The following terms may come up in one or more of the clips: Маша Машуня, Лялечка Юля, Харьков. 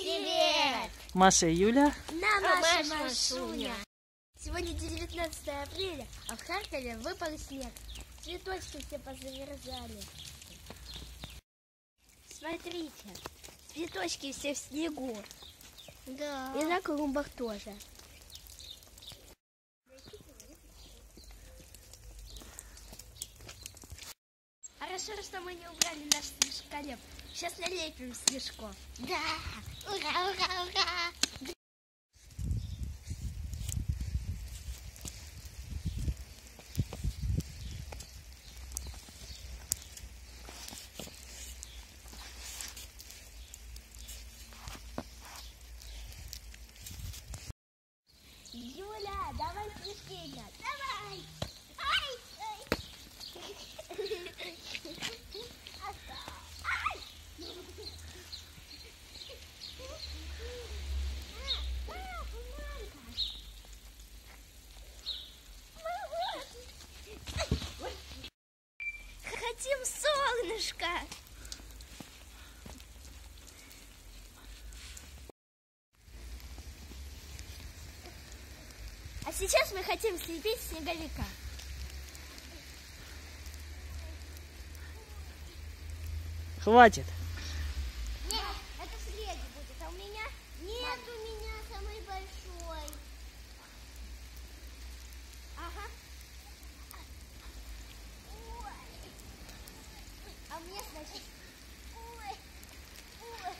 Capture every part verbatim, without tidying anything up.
Привет! Маша и Юля. На Маша Машуня. Сегодня девятнадцатое апреля, а в Харькове выпал снег. Цветочки все позамерзали. Смотрите, цветочки все в снегу. Да. И на клумбах тоже. Хорошо, что мы не убрали наш снежколеп. Сейчас налепим снежков. Да! Ура, ура, ура! Юля, давай снежки играть! Давай! Ай! Хотим солнышко. А сейчас мы хотим слепить снеговика. Хватит. Нет, это снег будет, а у меня... Нет, у меня самый большой. Ага. Ой. А мне, значит... Ой. Ой.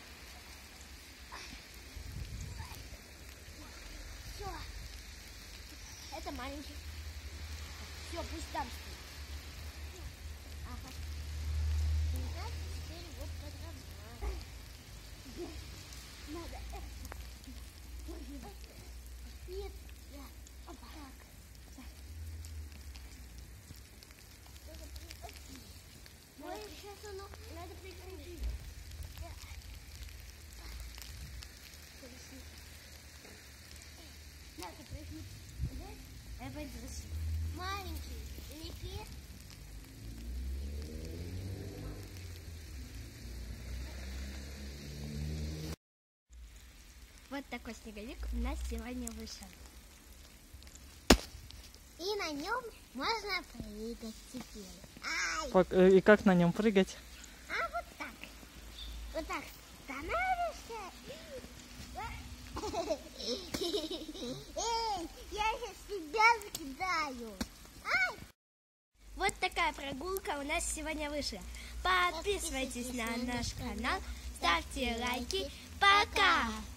Все. Это маленький. Все, пусть там стоит. Сейчас оно надо прикрутить. Надо прикрутить. Да? Я пойду. Маленький, лепи. Вот такой снеговик у нас сегодня вышел. И на нем можно прыгать теперь. Ай! И как на нем прыгать? А вот так. Вот так становишься. Эй, я сейчас тебя закидаю. Ай! Вот такая прогулка у нас сегодня вышла. Подписывайтесь на наш канал, ставьте лайки. Пока!